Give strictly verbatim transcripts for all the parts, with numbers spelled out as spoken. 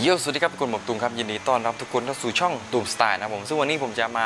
เยี่ยวสวัสดีครับทุกคนผมตูมครับยินดีต้อนรับทุกคนเข้าสู่ช่องตูมสไตล์นะผมซึ่งวันนี้ผมจะมา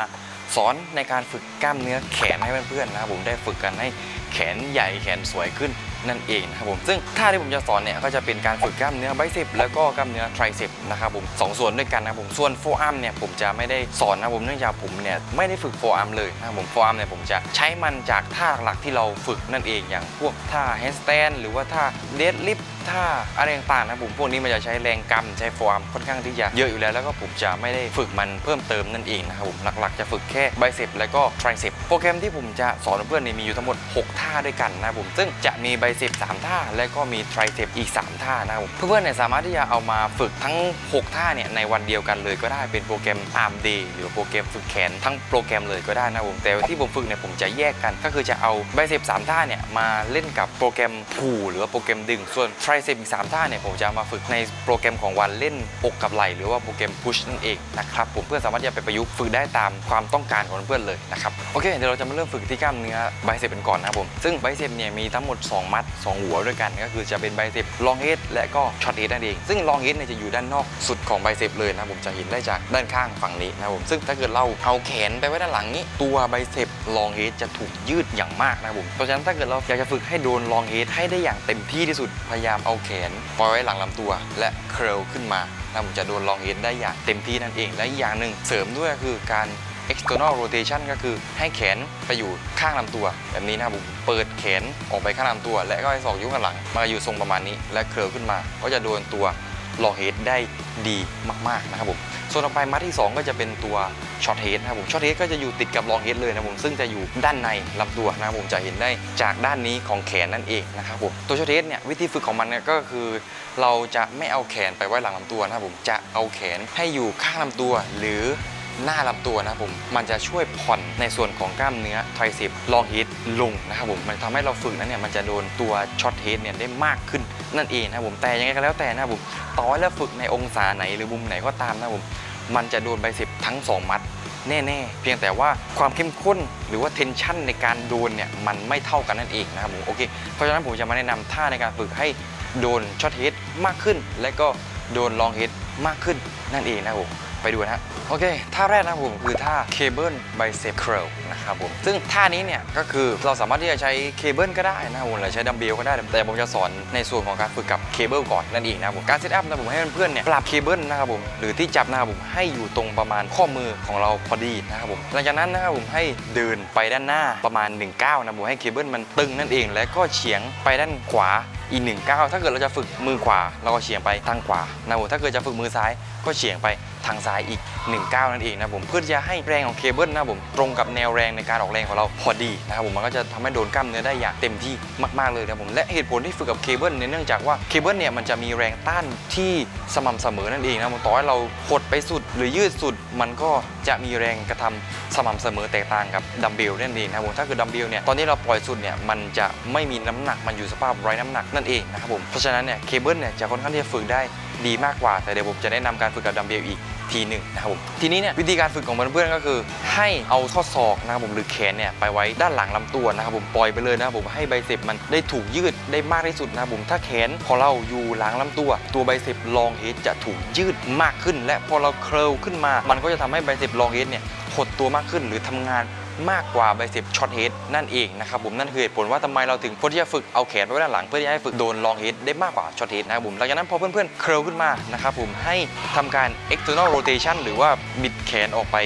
สอนในการฝึกกล้ามเนื้อแขนให้เพื่อนๆนะครับผมได้ฝึกกันให้แขนใหญ่แขนสวยขึ้นนั่นเองนะครับผมซึ่งท่าที่ผมจะสอนเนี่ยก็จะเป็นการฝึกกล้ามเนื้อไบเซปแล้วก็กล้ามเนื้อไทรเซปนะครับผมสองส่วนด้วยกันนะผมส่วนโฟอาร์มเนี่ยผมจะไม่ได้สอนนะผมเนื่องจากผมเนี่ยไม่ได้ฝึกโฟอาร์มเลยนะผมโฟอาร์มเนี่ยผมจะใช้มันจากท่าหลักที่เราฝึกนั่นเองอย่างพวกท่าแฮนด์สแตนด์หรือว่าท่าเดดลิฟท์ท่าอะไรต่างๆนะผมพวกนี้มันจะใช้แรงกำใช้โฟอาร์มค่อนข้างที่จะเยอะอยู่แล้วแล้วก็ผมจะไม่ได้ฝึกมันเพิ่มเติมนั่นเองนะครับผมหลักๆจะฝึกแค่ไบเซปแล้วก็ไทรเซปโปรแกรมที่ผมจะสอนเพื่อนเนี่ยมีอยู่ทั้งหมดหกท่าด้วยกันนะผมซึ่งจะมีไบเซปสามท่าและก็มีไทรเซปอีกสามท่านะครับเพื่อนๆเนี่ยสามารถที่จะเอามาฝึกทั้งหกท่าเนี่ยในวันเดียวกันเลยก็ได้เป็นโปรแกรมอาร์มเดย์หรือโปรแกรมฝึกแขนทั้งโปรแกรมเลยก็ได้นะผมแต่ที่ผมฝึกเนี่ยผมจะแยกกันก็คือจะเอาไบเซปสามท่าเนี่ยมาเล่นกับโปรแกรมผูหรือโปรแกรมดึงส่วนไทรเซปอีกสามท่าเนี่ยผมจะมาฝึกในโปรแกรมของวันเล่นอกกับไหล่หรือว่าโปรแกรมพุชนั่นเองนะครับผมเพื่อนสามารถที่จะไปประยุกต์ฝึกได้ตามความต้องการของเพื่อนเลยนะครับโอเคเดี๋ยวเราจะมาเริ่มฝึกที่กล้ามเนื้อไบเซปกันก่อนนะครับผมซึ่งไบเซปเนี่ยมีทั้งหมดสองมัดสองหัวด้วยกันก็คือจะเป็นไบเซปลองเฮดและก็ช็อตเฮดนั่นเองซึ่งลองเฮดเนี่ยจะอยู่ด้านนอกสุดของไบเซปเลยนะผมจะเห็นได้จากด้านข้างฝั่งนี้นะผมซึ่งถ้าเกิดเราเอาแขนไปไว้ด้านหลังนี้ตัวไบเซปลองเฮดจะถูกยืดอย่างมากนะผมเพราะฉะนั้นถ้าเกิดเราอยากจะฝึกให้โดนลองเฮดให้ได้อย่างเต็มที่ที่สุดพยายามเอาแขนปล่อยไว้หลังลำตัวและเคลขึ้นมานะผมจะโดนลองเฮดได้อย่างเต็มที่นั่นเองและอีกอย่างหนึ่งเสริมด้วยคือการexternal rotation ก็คือให้แขนไปอยู่ข้างลำตัวแบบนี้นะครับผมเปิดแขนออกไปข้างลำตัวและก็ให้ศอกยุ้งข้างหลังมาอยู่ทรงประมาณนี้และเคลื่อนขึ้นมาก็จะโดนตัวลองเฮดได้ดีมากๆนะครับผมส่วนต่อไปมัดที่สองก็จะเป็นตัวช็อตเฮดนะครับผมช็อตเฮดก็จะอยู่ติดกับลองเฮดเลยนะผมซึ่งจะอยู่ด้านในลำตัวนะครับผมจะเห็นได้จากด้านนี้ของแขนนั่นเองนะครับผมตัวช็อตเฮดเนี่ยวิธีฝึกของมันก็คือเราจะไม่เอาแขนไปไว้หลังลำตัวนะครับผมจะเอาแขนให้อยู่ข้างลำตัวหรือหน้าลำตัวนะผมมันจะช่วยผ่อนในส่วนของกล้ามเนื้อไทรเซปลองเฮดลงนะครับผมมันทำให้เราฝึกนั้นเนี่ยมันจะโดนตัวช็อตเฮดเนี่ยได้มากขึ้นนั่นเองนะผมแต่ยังไงก็แล้วแต่นะผมต่อให้เราฝึกในองศาไหนหรือมุมไหนก็ตามนะผมมันจะโดนไบเซปทั้งสองมัดแน่ๆเพียงแต่ว่าความเข้มข้นหรือว่าเทนชั่นในการโดนเนี่ยมันไม่เท่ากันนั่นเองนะครับผมโอเคเพราะฉะนั้นผมจะมาแนะนำท่าในการฝึกให้โดนช็อตเฮดมากขึ้นและก็โดนลองเฮดมากขึ้นนั่นเองนะผมไปดูนะโอเคท่าแรกนะผมคือท่า Cable Bicep Curl นะครับผมซึ่งท่านี้เนี่ยก็คือเราสามารถที่จะใช้เคเบิลก็ได้นะผมหรือใช้ดัมเบลก็ได้แต่ผมจะสอนในส่วนของการฝึกกับเคเบิลก่อนนั่นเองนะผมการเซตอัพนะผมให้เพื่อนๆเนี่ยปรับเคเบิลนะครับผมหรือที่จับนะครับผมให้อยู่ตรงประมาณข้อมือของเราพอดีนะครับผมหลังจากนั้นนะครับผมให้เดินไปด้านหน้าประมาณหนึ่งก้าวนะผมให้เคเบิลมันตึงนั่นเองและก็เฉียงไปด้านขวาอีกหนึ่งก้าวถ้าเกิดเราจะฝึกมือขวาเราก็เฉียงไปทางขวานะผมถ้าเกิดจะฝึกมือซ้ายก็เฉียงไปทางซ้ายอีกหนึ่งก้าวนั่นเองนะผมเพื่อจะให้แรงของเคเบิลนะผมตรงกับแนวแรงในการออกแรงของเราพอดีนะครับผมมันก็จะทำให้โดนกล้ามเนื้อได้อย่างเต็มที่มากๆเลยนะผมและเหตุผลที่ฝึกกับเคเบิลเนี่ยเนื่องจากว่าเคเบิลเนี่ยมันจะมีแรงต้านที่สม่ำเสมอนั่นเองนะผมต่อให้เราหดไปสุดหรือยืดสุดมันก็จะมีแรงกระทำสม่ำเสมอแตกต่างกับดัมเบลนั่นเองนะผมถ้าคือดัมเบลเนี่ยตอนที่เราปล่อยสุดเนี่ยมันจะไม่มีน้ำหนักมันอยู่สภาพไร้น้ำหนักนั่นเองนะครับผมเพราะฉะนั้นเนี่ยเคเบิลเนี่ยจะค่อนข้างที่จะฝึกได้ดีมากกว่าแต่เดี๋ยวผมจะแนะนำการฝึกกับดัมเบลอีกทีหนึ่งนะครับผมทีนี้เนี่ยวิธีการฝึกของเพื่อนๆก็คือให้เอาข้อศอกนะครับผมหรือแขนเนี่ยไปไว้ด้านหลังลำตัวนะครับผมปล่อยไปเลยนะครับผมให้ไบเซปมันได้ถูกยืดได้มากที่สุดนะครับผมถ้าแขนพอเราอยู่หลังลำตัวตัวไบเซปลองเฮดจะถูกยืดมากขึ้นและพอเราเคลิร์ขึ้นมามันก็จะทำให้ไบเซปลองเฮดเนี่ยหดตัวมากขึ้นหรือทำงานมากกว่าไบเซปช็อตเฮดนั่นเองนะครับผมนั่นคือเหตุผลว่าทำไมเราถึงควรที่จะฝึกเอาแขนไว้ด้านหลังเพื่อที่ให้ฝึกโดนลองเฮดได้มากกว่าช็อตเฮดนะครับผมหลังจากนั้นพอเพื่อนๆเคลิร์ขึ้นมานะครับผมให้ทำการ external rotation หรือว่าบิดแขนออกไป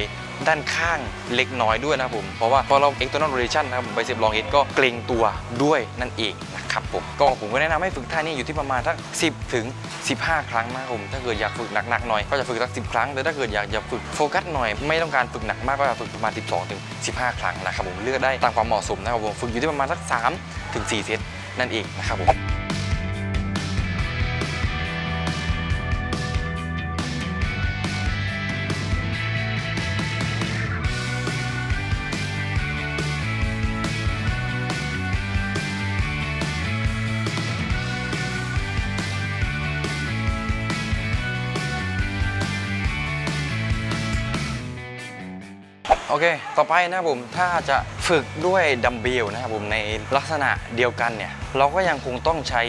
ด้านข้างเล็กน้อยด้วยนะครับผมเพราะว่าพอเรา external rotation นะครับผมไบเซปลองเฮดก็เกรงตัวด้วยนั่นเองนะครับผมก็ผมก็แนะนำให้ฝึกท่านี้อยู่ที่ประมาณสักสิบถึงสิบห้าครั้งนะครับผมถ้าเกิดอยากฝึกหนักๆหน่อยก็จะฝึกสักสิบครั้งแต่ถ้าเกิดอยากจะฝึกโฟกัสหน่อยไม่ต้องการฝึกหนักมากก็จะฝึกประมาณสิบสองถึงสิบห้าครั้งนะครับผมเลือกได้ตามความเหมาะสมนะครับผมฝึกอยู่ที่ประมาณสักสามถึงสี่เซตนั่นเองนะครับผมโอเคต่อไปนะผมถ้าจะฝึกด้วยดัมเบลนะครับผมในลักษณะเดียวกันเนี่ยเราก็ยังคงต้องใช้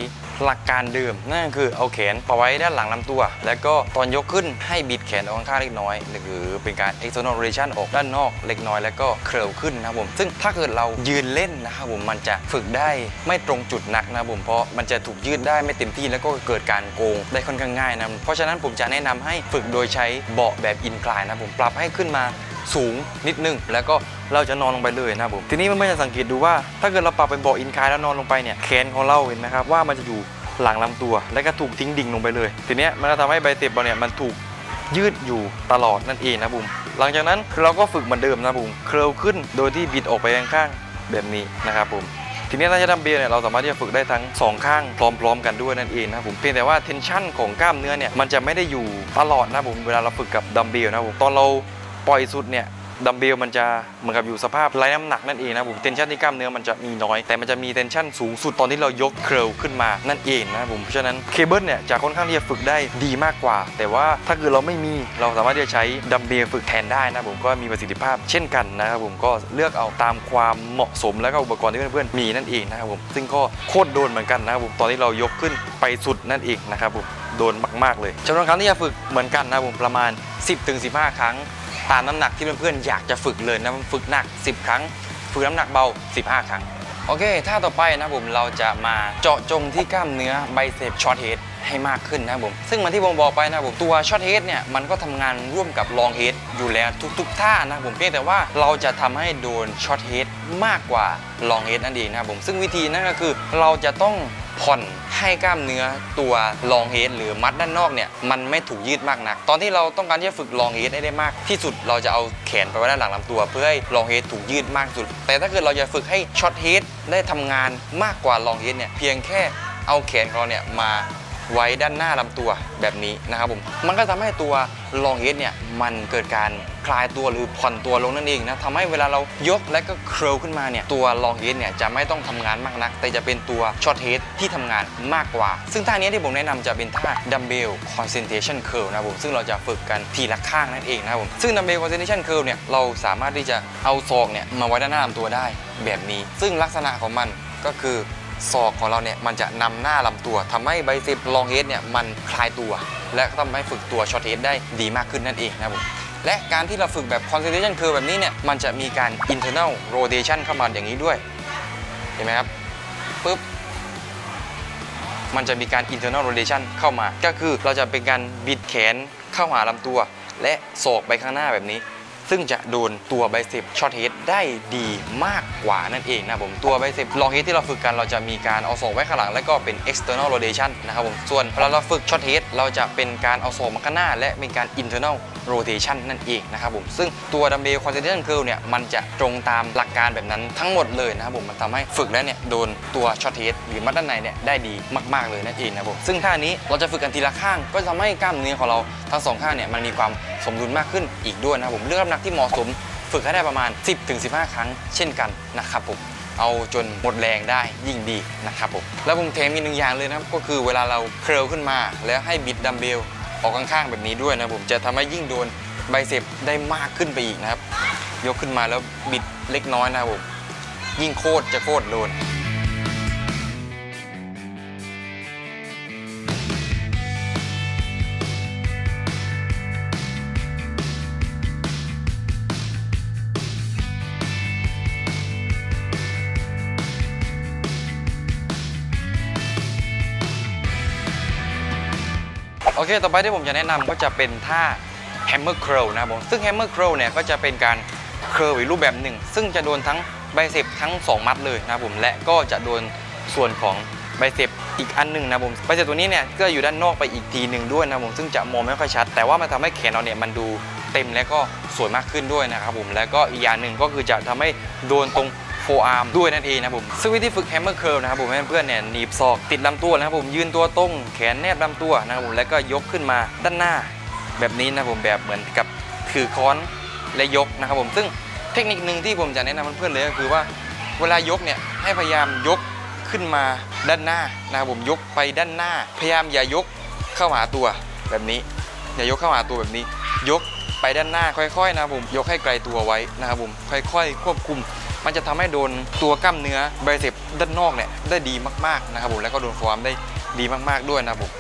หลักการเดิมนั่นคือเอาแขนปล่อยไว้ด้านหลังลำตัวแล้วก็ตอนยกขึ้นให้บิดแขนออกข้างเล็กน้อยหรือเป็นการ external rotation ออกด้านนอกเล็กน้อยแล้วก็เคลิ้มขึ้นนะครับผมซึ่งถ้าเกิดเรายืนเล่นนะครับผมมันจะฝึกได้ไม่ตรงจุดนักนะผมเพราะมันจะถูกยืดได้ไม่เต็มที่แล้วก็เกิดการโกงได้ค่อนข้างง่ายนะเพราะฉะนั้นผมจะแนะนำให้ฝึกโดยใช้เบาะแบบอินคลายนะผมปรับให้ขึ้นมาสูงนิดนึงแล้วก็เราจะนอนลงไปเลยนะผมทีนี้มันไม่จะสังเกตดูว่าถ้าเกิดเราปรับเป็นเบาะอินคลายแล้วนอนลงไปเนี่ยแขนของเราเห็นไหมครับว่ามันจะอยู่หลังลำตัวและก็ถูกทิ้งดิ่งลงไปเลยทีนี้มันจะทำให้ใบเต็บเราเนี่ยมันถูกยืดอยู่ตลอดนั่นเองนะบุ๋มหลังจากนั้นเราก็ฝึกเหมือนเดิมนะบุ๋มเคลิ้มขึ้นโดยที่บิดออกไปข้างๆแบบนี้นะครับผมทีนี้ถ้าจะดัมเบลเนี่ยเราสามารถที่จะฝึกได้ทั้งสองข้างพร้อมๆกันด้วยนั่นเองนะผมเพียงแต่ว่าเทนชั่นของกล้ามเนื้อเนี่ยมันจะไม่ได้อยู่ตลอดนะบุ๋มเวลาเราฝึกกับดัมเบลนะบุ๋มตอนเราปล่อยสุดเนี่ยดัมเบลมันจะเหมือนกับอยู่สภาพไร้น้ำหนักนั่นเองนะผมเทนชันที่กล้ามเนื้อมันจะมีน้อยแต่มันจะมีเทนชันสูงสุดตอนที่เรายกเคลวขึ้นมานั่นเองนะผมเพราะฉะนั้นเคเบิลเนี่ยจะค่อนข้างที่จะฝึกได้ดีมากกว่าแต่ว่าถ้าเกิดเราไม่มีเราสามารถที่จะใช้ดัมเบลฝึกแทนได้นะผมก็มีประสิทธิภาพเช่นกันนะครับผมก็เลือกเอาตามความเหมาะสมแล้วก็อุปกรณ์ที่เพื่อนๆมีนั่นเองนะครับผมซึ่งก็โคตรโดนเหมือนกันนะครับผมตอนที่เรายกขึ้นไปสุดนั่นเองนะครับผมโดนมากๆเลยจำนวนครั้งที่จะฝึกเหมือนกันนะผมประมาณ สิบถึงสิบห้า ครั้งตามน้ำหนักที่เพื่อนๆอยากจะฝึกเลยนะฝึกหนักสิบครั้งฝึกน้ำหนักเบาสิบห้าครั้งโอเคท่าต่อไปนะผมเราจะมาเจาะจงที่กล้ามเนื้อไบเซปช็อตเฮดให้มากขึ้นนะผมซึ่งมันที่ผมบอกไปนะผมตัวช็อตเฮดเนี่ยมันก็ทำงานร่วมกับลองเฮดอยู่แล้วทุกๆท่านะผมเพียงแต่ว่าเราจะทำให้โดนช็อตเฮดมากกว่าลองเฮดนั่นเองนะผมซึ่งวิธีนั่นก็คือเราจะต้องผ่อนให้กล้ามเนื้อตัวลองเฮดหรือมัดด้านนอกเนี่ยมันไม่ถูกยืดมากนักตอนที่เราต้องการที่จะฝึกลองเฮดได้มากที่สุดเราจะเอาแขนไปไว้ด้านหลังลำตัวเพื่อให้ลองเฮดถูกยืดมากสุดแต่ถ้าเกิดเราจะฝึกให้ช็อตเฮดได้ทำงานมากกว่าลองเฮดเนี่ยเพียงแค่เอาแขนของเราเนี่ยมาไว้ด้านหน้าลำตัวแบบนี้นะครับผมมันก็ทำให้ตัวลองเฮดเนี่ยมันเกิดการคลายตัวหรือผ่อนตัวลงนั่นเองนะทำให้เวลาเรายกและก็เคลขึ้นมาเนี่ยตัวลองเฮดเนี่ยจะไม่ต้องทำงานมากนักแต่จะเป็นตัวช็อตเฮดที่ทำงานมากกว่าซึ่งท่านี้ที่ผมแนะนำจะเป็นท่าดัมเบลคอนเซนเทชันเคิลนะผมซึ่งเราจะฝึกกันทีละข้างนั่นเองนะผมซึ่งดัมเบลคอนเซนเทชันเคิลเนี่ยเราสามารถที่จะเอาศอกเนี่ยมาไว้ด้านหน้าลำตัวได้แบบนี้ซึ่งลักษณะของมันก็คือศอกของเราเนี่ยมันจะนำหน้าลำตัวทำให้ไบเซปลองเฮดเนี่ยมันคลายตัวและทำให้ฝึกตัวช็อตเฮดได้ดีมากขึ้นนั่นเองนะผมและการที่เราฝึกแบบ concentration curl แบบนี้เนี่ยมันจะมีการ internal rotation เข้ามาอย่างนี้ด้วยเห็นไหมครับปุ๊บมันจะมีการ internal rotation เข้ามาก็คือเราจะเป็นการบิดแขนเข้าหาลำตัวและศอกไปข้างหน้าแบบนี้ซึ่งจะโดนตัวไบเซปช็อตเฮดได้ดีมากกว่านั่นเองนะผมตัวไบเซปลองเฮดที่เราฝึกกันเราจะมีการเอาศอกไว้ข้างหลังและก็เป็น external rotation นะครับผมส่วนเวลาเราฝึกช็อตเฮดเราจะเป็นการเอาศอกมาข้างหน้าและเป็นการ internal rotation นั่นเองนะครับผมซึ่งตัวดัมเบลคอนเซนเทชันเคิลเนี่ยมันจะตรงตามหลักการแบบนั้นทั้งหมดเลยนะครับผมมันทำให้ฝึกแล้วเนี่ยโดนตัวช็อตเฮดหรือมัดด้านในเนี่ยได้ดีมากๆเลยนั่นเองนะผมซึ่งท่านี้เราจะฝึกกันทีละข้างก็ทำให้กล้ามเนื้อของเราทั้งสองข้างเนี่ยมันมีความสมดุลมากขึ้นอีกด้วยนะผมเลือกน้ำหนักที่เหมาะสมฝึกให้ได้ประมาณ สิบถึงสิบห้า ครั้งเช่นกันนะครับผมเอาจนหมดแรงได้ยิ่งดีนะครับผมแล้วผมเทมอีกหนึ่งอย่างเลยนะครับก็คือเวลาเราเคลิ้มขึ้นมาแล้วให้บิดดัมเบลออกข้างๆแบบนี้ด้วยนะผมจะทำให้ยิ่งโดนไบเซปได้มากขึ้นไปอีกนะครับยกขึ้นมาแล้วบิดเล็กน้อยนะผมยิ่งโคตรจะโคตรโดนโอเคต่อไปที่ผมจะแนะนำก็จะเป็นท่า hammer curl นะผมซึ่ง hammer curl เนี่ยก็จะเป็นการ curl อีกรูปแบบหนึ่งซึ่งจะโดนทั้งไบเซปทั้งสองมัดเลยนะผมและก็จะโดนส่วนของไบเซปอีกอันหนึ่งนะผมไบเซปตัวนี้เนี่ยก็อยู่ด้านนอกไปอีกทีหนึ่งด้วยนะผมซึ่งจะมองไม่ค่อยชัดแต่ว่ามันทำให้แขนเราเนี่ยมันดูเต็มและก็สวยมากขึ้นด้วยนะครับผมและก็อีกอย่างหนึ่งก็คือจะทำให้โดนตรงforearm ด้วยนั่นเองนะผมซึ่งวิธีฝึก hammer curl นะครับผมเพื่อนๆเนี่ยหนีบศอกติดลำตัวนะครับผมยืนตัวตรงแขนแนบลำตัวนะครับผมแล้วก็ยกขึ้นมาด้านหน้าแบบนี้นะผมแบบเหมือนกับถือค้อนและยกนะครับผมซึ่งเทคนิคหนึ่งที่ผมจะแนะนำเพื่อนๆเลยก็คือว่าเวลายกเนี่ยให้พยายามยกขึ้นมาด้านหน้านะครับผมยกไปด้านหน้าพยายามอย่ายกเข้าหาตัวแบบนี้อย่ายกเข้าหาตัวแบบนี้ยกไปด้านหน้าค่อยๆนะครับผมยกให้ไกลตัวไว้นะครับผมค่อยๆควบคุมมันจะทำให้โดนตัวกล้ามเนื้อไบเซปด้านนอกเนี่ยได้ดีมากๆนะครับผมแล้วก็โดนฟอร์มได้ ดีมากๆด้วยนะผม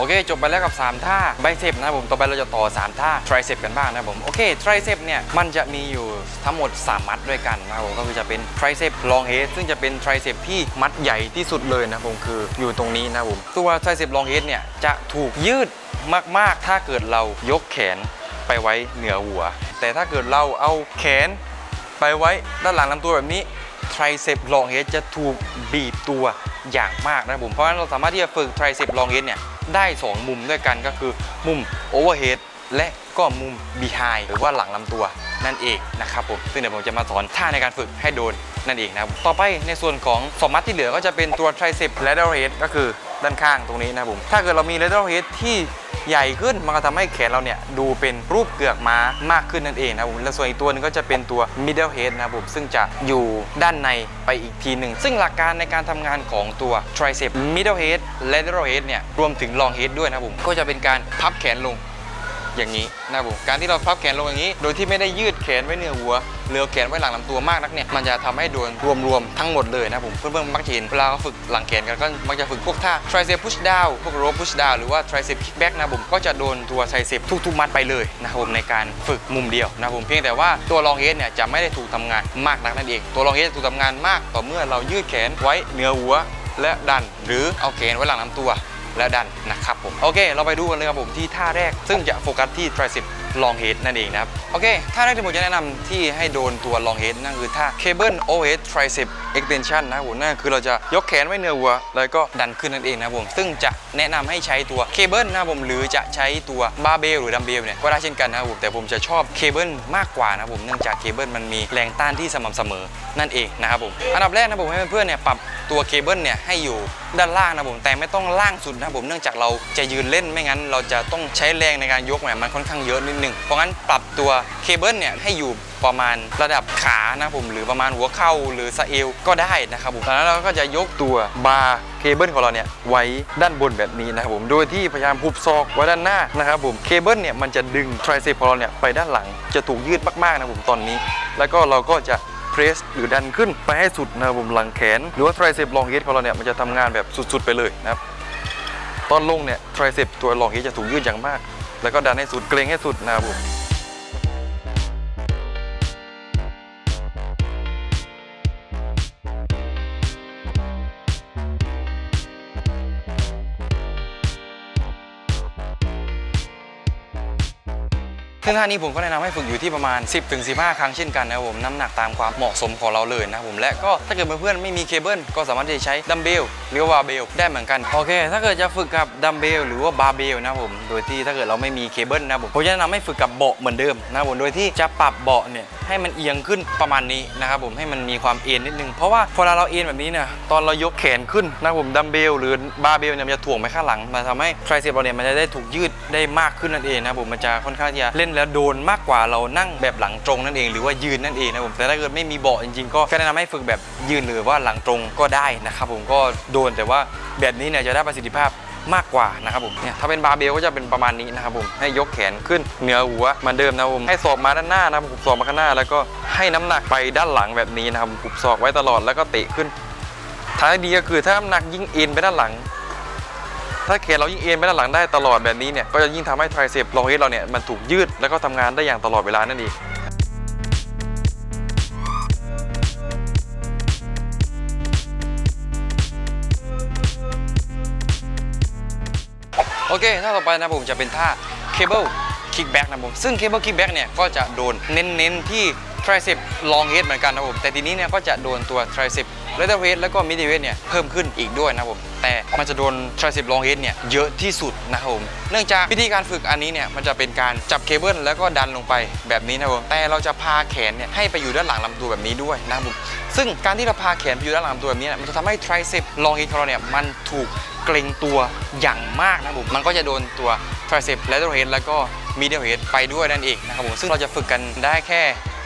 โอเคจบไปแล้วกับสามท่าไบเซปนะผมต่อไปเราจะต่อสามท่าไทรเซปกันบ้างนะผมโอเคไทรเซปเนี่ยมันจะมีอยู่ทั้งหมดสามมัดด้วยกันนะผมก็คือจะเป็นไทรเซปลองเฮดซึ่งจะเป็นไทรเซปที่มัดใหญ่ที่สุดเลยนะผมคืออยู่ตรงนี้นะผมตัวไทรเซปลองเฮดเนี่ยจะถูกยืดมากๆถ้าเกิดเรายกแขนไปไว้เหนือหัวแต่ถ้าเกิดเราเอาแขนไปไว้ด้านหลังลำตัวแบบนี้ไทรเซปลองเฮดจะถูกบีบตัวอย่างมากนะผมเพราะฉะนั้นเราสามารถที่จะฝึกไทรเซปลองเฮดเนี่ยได้สองมุมด้วยกันก็คือมุม overhead และก็มุม behind หรือว่าหลังลำตัวนั่นเองนะครับผมซึ่งเดี๋ยวผมจะมาสอนท่าในการฝึกให้โดนนั่นเองนะครับต่อไปในส่วนของสองมัดที่เหลือก็จะเป็นตัว tricep lateral head ก็คือด้านข้างตรงนี้นะผมถ้าเกิดเรามี lateral head ที่ใหญ่ขึ้นมันก็ทำให้แขนเราเนี่ยดูเป็นรูปเกือกม้ามากขึ้นนั่นเองนะผมและส่วนอีกตัวนึงก็จะเป็นตัว middle head นะผมซึ่งจะอยู่ด้านในไปอีกทีหนึ่งซึ่งหลักการในการทำงานของตัว tricep middle head lateral head เนี่ยรวมถึง long head ด้วยนะผมก็จะเป็นการพับแขนลงอย่างนี้นะผมการที่เราพับแขนลงอย่างนี้โดยที่ไม่ได้ยืดแขนไว้เหนือหัวเหลือแขนไว้หลังลำตัวมากนักเนี่ยมันจะทำให้โดนรวมๆทั้งหมดเลยนะผมเพื่อนๆมักจะเห็นเวลาเขาฝึกหลังแขนกันก็มักจะฝึกพวกท่า tricep push down พวก rope push down หรือว่า tricep kick back นะผมก็จะโดนตัว tricep ทุกๆมัดไปเลยนะครับผมในการฝึกมุมเดียวนะผมเพียงแต่ว่าตัวlong head เนี่ยจะไม่ได้ถูกทำงานมากนักนั่นเองตัว long head จะถูกทำงานมากต่อเมื่อเรายืดแขนไว้เหนือหัวและดันหรือเอาแขนไว้หลังลำตัวแล้วดันนะครับผมโอเคเราไปดูกันเลยครับผมที่ท่าแรกซึ่งจะโฟกัสที่ tricep long head นั่นเองนะครับโอเคท่าแรกที่ผมจะแนะนำที่ให้โดนตัว long head นั่นคือท่า cable overhead tricep extension นะครับผมนั่นคือเราจะยกแขนไว้เหนือหัวแล้วก็ดันขึ้นนั่นเองนะครับผมซึ่งจะแนะนำให้ใช้ตัว cable นะครับผมหรือจะใช้ตัวบาร์เบลหรือดัมเบลเนี่ยก็ได้เช่นกันนะครับผมแต่ผมจะชอบ cable มากกว่านะครับผมเนื่องจาก cable มันมีแรงต้านที่สม่ำเสมอนั่นเองนะครับผมอันดับแรกนะผมให้เพื่อนๆเนี่ยปรับตัวเคเบิลเนี่ยให้อยู่ด้านล่างนะผมแต่ไม่ต้องล่างสุดนะผมเนื่องจากเราจะยืนเล่นไม่งั้นเราจะต้องใช้แรงในการยกเนี่ยมันค่อนข้างเยอะนิดนึงเพราะงั้นปรับตัวเคเบิลเนี่ยให้อยู่ประมาณระดับขานะผมหรือประมาณหัวเข่าหรือสะเอวก็ได้นะครับผมแล้วเราก็จะยกตัวบาร์เคเบิลของเราเนี่ยไว้ด้านบนแบบนี้นะครับผมโดยที่พยายามหุบซอกไว้ด้านหน้านะครับผมเคเบิลเนี่ยมันจะดึงไทรเซปของเราเนี่ยไปด้านหลังจะถูกยืดมากๆนะผมตอนนี้แล้วก็เราก็จะหรือดันขึ้นไปให้สุดนะผมหลังแขนหรือว่า tricep long head ของเราเนี่ยมันจะทำงานแบบสุดๆไปเลยนะครับตอนลงเนี่ย tricep ตัว long head จะถูกยืดอย่างมากแล้วก็ดันให้สุดเกรงให้สุดนะผมซึ่งท่านี้ผมก็แนะนำให้ฝึกอยู่ที่ประมาณ สิบถึงสิบห้า ครั้งเช่นกันนะผมน้ำหนักตามความเหมาะสมของเราเลยนะผมและก็ถ้าเกิดเพื่อนๆไม่มีเคเบิลก็สามารถที่จะใช้ดัมเบลหรือว่าบาร์เบลได้เหมือนกันโอเคถ้าเกิดจะฝึกกับดัมเบลหรือว่าบาร์เบลนะผมโดยที่ถ้าเกิดเราไม่มีเคเบิลนะผมผมจะแนะนำให้ฝึกกับเบาะเหมือนเดิมนะผมโดยที่จะปรับเบาะเนี่ยให้มันเอียงขึ้นประมาณนี้นะครับผมให้มันมีความเอ็นนิดนึงเพราะว่าพอเราเอ็นแบบนี้เนี่ยตอนเรายกแขนขึ้นนะผมดัมเบลหรือบาร์เบลเนี่ยมันจะถ่วงไปข้างหลังมาทำให้ไทรเซปเราเนี่ยมันจะได้ถูกยืดได้มากขึ้นนั่นเองนะผมมันจะค่อนข้างที่จะเล่นแล้วโดนมากกว่าเรานั่งแบบหลังตรงนั่นเองหรือว่ายืนนั่นเองนะผมแต่ถ้าเกิดไม่มีเบาะจริงๆก็แนะนำให้ฝึกแบบยืนหรือว่าหลังตรงก็ได้นะครับผมก็โดนแต่ว่าแบบนี้เนี่ยจะได้ประสิทธิภาพมากกว่านะครับผมเนี่ยถ้าเป็นบาร์เบลก็จะเป็นประมาณนี้นะครับผมให้ยกแขนขึ้นเหนือหัวเหมือนเดิมนะผมให้ศอกมาด้านหน้านะผมศอกมาข้างหน้าแล้วก็ให้น้ำหนักไปด้านหลังแบบนี้นะครับผมศอกไว้ตลอดแล้วก็เตะขึ้นทางที่ดีก็คือถ้าน้ำหนักยิ่งเอ็นไปด้านหลังถ้าแขนเรายิ่งเอ็นไปด้านหลังได้ตลอดแบบนี้เนี่ยก็จะยิ่งทำให้ไทรเซปลองเฮดเราเนี่ยมันถูกยืดแล้วก็ทำงานได้อย่างตลอดเวลานั่นเองโอเคท่าต่อไปนะผมจะเป็นท่า cable kickback นะผมซึ่ง cable kickback เนี่ยก็จะโดนเน้นๆที่ tricep long head เหมือนกันนะผมแต่ทีนี้เนี่ยก็จะโดนตัว tricep lateral head แล้วก็ middle head เนี่ยเพิ่มขึ้นอีกด้วยนะผมแต่มันจะโดน tricep long head เนี่ยเยอะที่สุดนะครับผมเนื่องจากวิธีการฝึกอันนี้เนี่ยมันจะเป็นการจับเคเบิลแล้วก็ดันลงไปแบบนี้นะผมแต่เราจะพาแขนเนี่ยให้ไปอยู่ด้านหลังลำตัวแบบนี้ด้วยนะผมซึ่งการที่เราพาแขนไปอยู่ด้านหลังลำตัวแบบนี้มันจะทำให้ tricep long head ของเราเนี่ยมันถูกเกรงตัวอย่างมากนะผมมันก็จะโดนตัว tricep lateral head แล้วก็ middle head ไปด้วยนั่นเองนะครับผมซึ่งเราจะฝึกกันได้แค่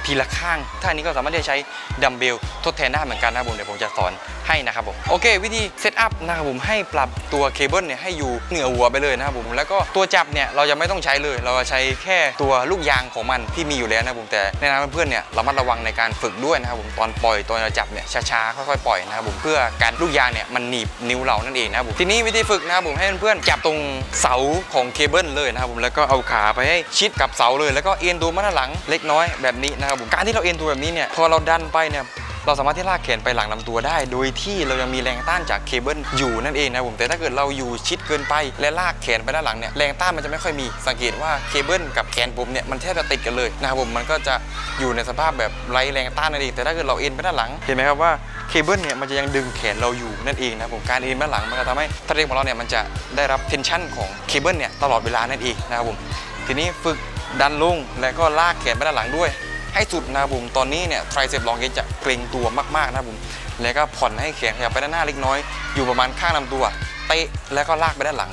ทีละข้างท่านี้ก็สามารถที่จะใช้ดัมเบลทดแทนได้เหมือนกันนะครับผมเดี๋ยวผมจะสอนให้นะครับผมโอเควิธีเซตอัพนะครับผมให้ปรับตัวเคเบิลเนี่ยให้อยู่เหนือหัวไปเลยนะครับผมแล้วก็ตัวจับเนี่ยเราจะไม่ต้องใช้เลยเราจะใช้แค่ตัวลูกยางของมันที่มีอยู่แล้วนะครับผมแต่แนะนำเพื่อนๆเนี่ยระมัดระวังในการฝึกด้วยนะครับผมตอนปล่อยตัวจับเนี่ยช้าๆค่อยๆปล่อยนะครับผมเพื่อการลูกยางเนี่ยมันหนีบนิ้วเรานั่นเองนะครับผมทีนี้วิธีฝึกนะครับผมให้เพื่อนๆจับตรงเสาของเคเบิลเลยนะครับผมแล้วก็เอาขาไปให้ชิดกับเสาเลยแล้วก็เอียงตัวมาด้านหลังเล็กน้อยแบบนี้นะครับผมการที่เราเอียงตัวแบบนี้เนี่ยพอเราดันไปเนี่ยเราสามารถที่ลากแขนไปหลังลำตัวได้โดยที่เรายังมีแรงต้านจากเคเบิลอยู่นั่นเองนะผมแต่ถ้าเกิดเราอยู่ชิดเกินไปและลากแขนไปด้านหลังเนี่ยแรงต้านมันจะไม่ค่อยมีสังเกตว่าเคเบิลกับแขนผมเนี่ยมันแทบจะติดกันเลยนะครับผมมันก็จะอยู่ในสภาพแบบไร้แรงต้านนั่นเองแต่ถ้าเกิดเราเอ็นไปด้านหลังเห็นไหมครับว่าเคเบิลเนี่ยมันจะยังดึงแขนเราอยู่นั่นเองนะผมการเอ็นด้านหลังมันจะทำให้ท่าเร่งของเราเนี่ยมันจะได้รับเทนชั่นของเคเบิลเนี่ยตลอดเวลานั่นเองนะครับผมทีนี้ฝึกดันลงและก็ลากแขนไปด้านหลังด้วยให้สุดนะผมตอนนี้เนี่ยไตรเซปลองเกจจะเกรงตัวมากๆนะผมแล้วก็ผ่อนให้แขนขยับไปด้านหน้าเล็กน้อยอยู่ประมาณข้างลำตัวเตะแล้วก็ลากไปด้านหลัง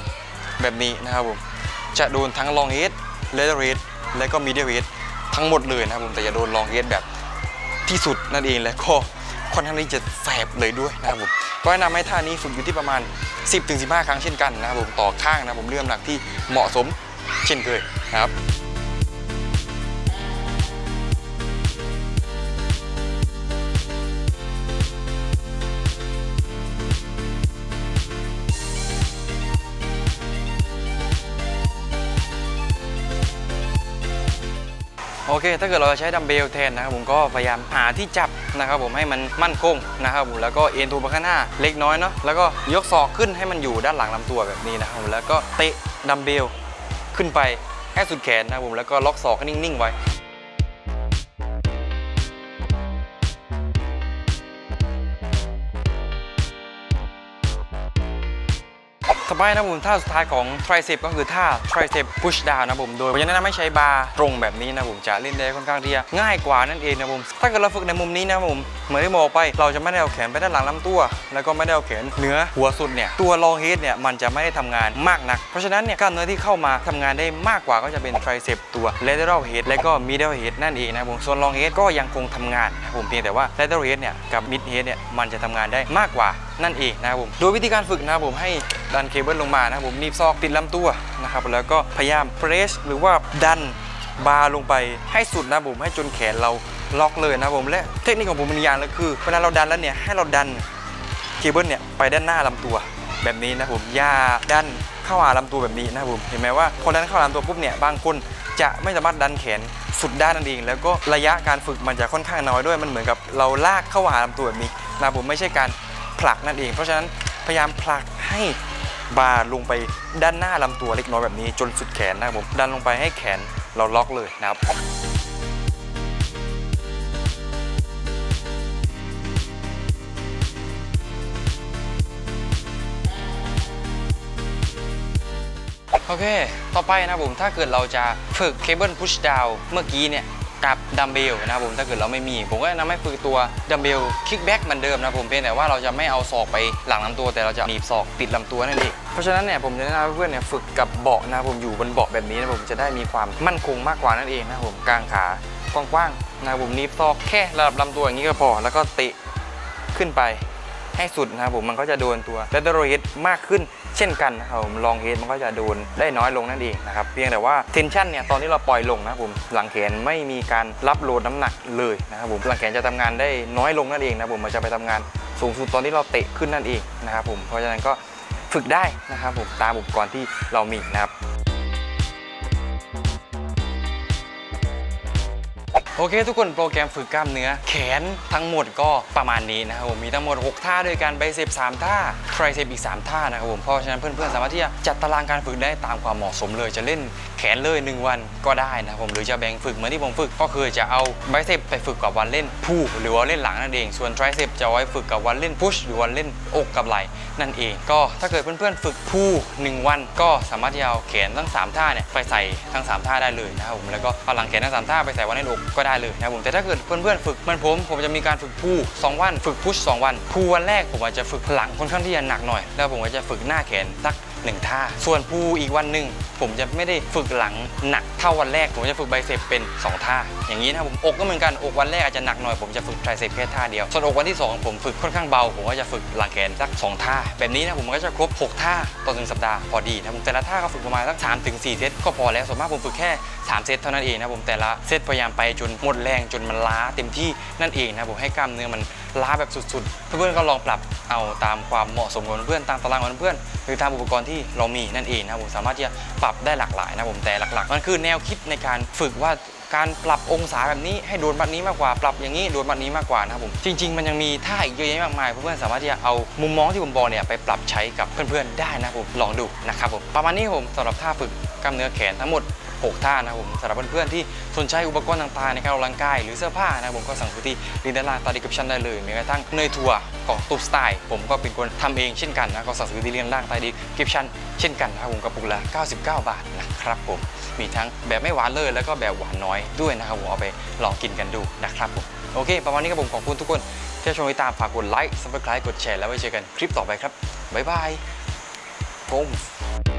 แบบนี้นะครับผมจะโดนทั้งลองเอสเลเดอร์เอสแล้วก็มีเดียเอสทั้งหมดเลยนะผมแต่จะโดนลองเอสแบบที่สุดนั่นเองแล้วก็ค่อนข้างที่จะแสบเลยด้วยนะครับผมก็แนะนำให้ท่านี้ฝึกอยู่ที่ประมาณ สิบถึงสิบห้า ครั้งเช่นกันนะครับผมต่อข้างนะผมเลื่อมหนักที่เหมาะสมเช่นเคยนะครับโอเคถ้าเกิดเราจะใช้ดัมเบลแทนนะครับผมก็พยายามหาที่จับนะครับผมให้มันมั่นคงนะครับผมแล้วก็เอ็นตัวไปข้างหน้าเล็กน้อยเนาะแล้วก็ยกศอกขึ้นให้มันอยู่ด้านหลังลำตัวแบบนี้นะครับผมแล้วก็เตะดัมเบลขึ้นไปให้สุดแขนนะครับผมแล้วก็ล็อกศอกให้นิ่งๆไว้ต่อไปนะผมท่าสุดท้ายของไตรเซปก็คือท่าไตรเซปพุชดาวนะผมโดยผมจะแนะนำให้ใช้บาร์ตรงแบบนี้นะผมจะเล่นได้ค่อนข้างที่จะง่ายกว่านั่นเองนะผมถ้าเกิดเราฝึกในมุมนี้นะผมเหมือนที่บอกไปเราจะไม่ได้เอาแขนไปด้านหลังลำตัวแล้วก็ไม่ได้เอาแขนเหนือหัวสุดเนี่ยตัวลองเฮดเนี่ยมันจะไม่ได้ทำงานมากนักเพราะฉะนั้นเนี่ยกล้ามเนื้อที่เข้ามาทำงานได้มากกว่าก็จะเป็นไตรเซปตัวเลเทอรัลเฮดและก็มิดเดิลเฮดนั่นเองนะผมส่วนลองเฮดก็ยังคงทำงานนะผมเพียงแต่ว่าเลเทอรัลเฮดเนี่ยกับมิดเฮดเนี่ยมันจะทำงานได้มากกว่านั่นเองนะผมโดยวิธีการฝึกนะผมให้ดันเคเบิลลงมานะครับผมหนีบซอกติดลำตัวนะครับแล้วก็พยายามเพรสหรือว่าดันบาร์ลงไปให้สุดนะผมให้จนแขนเราล็อกเลยนะผมและเทคนิคของผมมันอย่างนึงคือเวลาเราดันแล้วเนี่ยให้เราดันเคเบิลเนี่ยไปด้านหน้าลำตัวแบบนี้นะผมอย่าดันเข้าหาลำตัวแบบนี้นะผมเห็นไหมว่าพอดันเข้าลำตัวปุ๊บเนี่ยบางคนจะไม่สามารถดันแขนสุดด้านนั่นเองแล้วก็ระยะการฝึกมันจะค่อนข้างน้อยด้วยมันเหมือนกับเราลากเข้าหาลำตัวแบบนี้นะผมไม่ใช่การผลักนั่นเองเพราะฉะนั้นพยายามผลักให้บาร์ลงไปด้านหน้าลำตัวเล็กน้อยแบบนี้จนสุดแขนนะครับผมดันลงไปให้แขนเราล็อกเลยนะครับโอเคต่อไปนะผมถ้าเกิดเราจะฝึกเคเบิลพุชดาวเมื่อกี้เนี่ยกับดัมเบลนะครับผมถ้าเกิดเราไม่มีผมก็แนะนำให้ฝึกตัวดัมเบลคิกแบ็กเหมือนเดิมนะผมเพียงแต่ว่าเราจะไม่เอาศอกไปหลังลำตัวแต่เราจะหนีบศอกติดลำตัวนั่นเองเพราะฉะนั้นเนี่ยผมจะแนะนำเพื่อนเนี่ยฝึกกับเบาะนะผมอยู่บนเบาะแบบนี้นะผมจะได้มีความมั่นคงมากกว่านั่นเองนะผมกางขากว้างๆนะผมหนีบศอกแค่ระดับลำตัวอย่างนี้ก็พอแล้วก็เตะขึ้นไปให้สุดนะครับผมมันก็จะโดนตัวเลเทอรัลเฮดมากขึ้นเช่นกันนะครับผมลองเฮดมันก็จะโดนได้น้อยลงนั่นเองนะครับเพียงแต่ว่าเทนชั่นเนี่ยตอนที่เราปล่อยลงนะผมหลังแขนไม่มีการรับโหลดน้ำหนักเลยนะครับผมหลังแขนจะทำงานได้น้อยลงนั่นเองนะผมมันจะไปทำงานสูงสุดตอนที่เราเตะขึ้นนั่นเองนะครับผมเพราะฉะนั้นก็ฝึกได้นะครับผมตามอุปกรณ์ที่เรามีนะครับโอเคทุกคนโปรแกรมฝึกกล้ามเนื้อแขนทั้งหมดก็ประมาณนี้นะครับผมมีทั้งหมดหกท่าด้วยกันไบเซปสามท่าไตรเซปอีกสามท่านะครับผมเพราะฉะนั้นเพื่อนๆสามารถที่จะจัดตารางการฝึกได้ตามความเหมาะสมเลยจะเล่นแขนเลยหนึ่งวันก็ได้นะครับผมหรือจะแบ่งฝึกเหมือนที่ผมฝึกก็คือจะเอาไบเซปไปฝึกกับวันเล่นพุชหรือว่าเล่นหลังนั่นเองส่วนไตรเซปจะไว้ฝึกกับวันเล่นพุชหรือวันเล่นอกกับไหล่นั่นเองก็ถ้าเกิดเพื่อนๆฝึกพุชหนึ่งวันก็สามารถที่จะเอาแขนทั้งสามท่าเนี่ยไปใส่ทั้งสามท่าได้เลยนะครับผมแล้วก็เอาหลังแขนทั้งสามท่าไปใส่วันเล่นอกก็ได้เลยนะผมแต่ถ้าเกิดเพื่อนๆฝึกมันผมผมจะมีการฝึกพุชสองวันฝึกพุชสองวันพุชวันแรกผมอาจจะฝึกหลังค่อนข้างที่จะหนักหน่อยแล้วผมก็จะฝึกหน้าแขนสัก หนึ่งท่าส่วนผู้อีกวันหนึ่งผมจะไม่ได้ฝึกหลังหนักเท่าวันแรกผมจะฝึกไบเซปเป็นสองท่าอย่างนี้นะครับผมอกก็เหมือนกันอกวันแรกอาจจะหนักหน่อยผมจะฝึกไตรเซปแค่ท่าเดียวส่วนอกวันที่สองผมฝึกค่อนข้างเบาผมก็จะฝึกหลังแขนสักสองท่าแบบนี้นะผมก็จะครบหกท่าต่อหนึ่งสัปดาห์พอดีนะผมแต่ละท่าก็ฝึกประมาณสัก สามถึงสี่ เซตก็พอแล้วส่วนมากผมฝึกแค่สามเซตเท่านั้นเองนะผมแต่ละเซตพยายามไปจนหมดแรงจนมันล้าเต็มที่นั่นเองนะผมให้กล้ามเนื้อมันล้าแบบสุดๆเพื่อนๆก็ลองปรับเอาตามความเหมาะสมของเพื่อนตามตารางของเพื่อนหรือตามอุปกรณ์ที่เรามีนั่นเองนะผมสามารถที่จะปรับได้หลากหลายนะผมแต่หลักๆมันคือแนวคิดในการฝึกว่าการปรับองศาแบบนี้ให้โดนบัดนี้มากกว่าปรับอย่างนี้โดนบัดนี้มากกว่านะครับผมจริงๆมันยังมีท่าอีกเยอะแยะมากมายเพื่อนๆสามารถที่จะเอามุมมองที่ผมบอกเนี่ยไปปรับใช้กับเพื่อนๆได้นะผมลองดูนะครับผมประมาณนี้ผมสำหรับท่าฝึกกล้ามเนื้อแขนทั้งหมดหกท่านะผมสำหรับเพื่อนๆที่สนใจอุปกรณ์ต่างๆในการออกกำลังกายหรือเสื้อผ้านะผมก็สั่งซื้อที่ลิงก์ด้านล่างใต้ดีคริปชั่นได้เลยแม้กระทั่งเนยถั่วของตุ๊บสไตล์ผมก็เป็นคนทำเองเช่นกันนะก็สั่งซื้อที่ลิงก์ด้านล่างใต้ดีคริปชั่นเช่นกันนะครับผมกระปุกละเก้าสิบเก้าบาทนะครับผมมีทั้งแบบไม่หวานเลยแล้วก็แบบหวานน้อยด้วยนะครับผมเอาไปลองกินกันดูนะครับผมโอเคประมาณนี้ครับผมขอบคุณทุกคนที่ชมติดตามฝากกดไลค์ ซับสไครบ์ กดแชร์แล้วไว้เจอกันคลิปต่อไปครับบ๊ายบาย